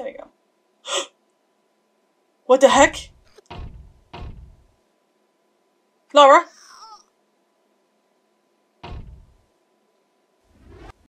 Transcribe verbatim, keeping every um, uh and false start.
There you go. What the heck? Lara?